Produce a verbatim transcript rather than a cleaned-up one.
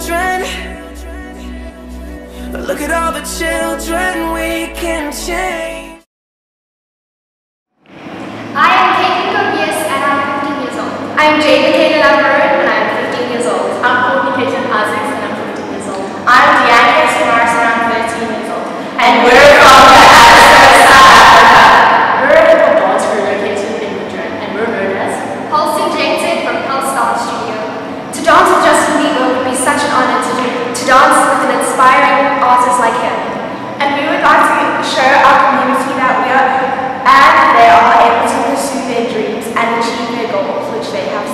children. Look at all the children we can change. I am Katelyn Gouvias and I am fifteen years old. I am Jayden Katelyn Gouvias and I am fifteen years old. I am Courtney Katelyn Hazard and I am fifteen years old. I am Deanna Esmeralda and I am thirteen years old. And we're from the Africa, South Africa. We're a little dance crew located in Madrid and we're known as Pulse Injected from Pulse Star Studio. To dance with Justin Bieber would be such an honor to do. To dance with an inspiring artists like him. And we would like to show our community that we are and they are able to pursue their dreams and achieve their goals which they have.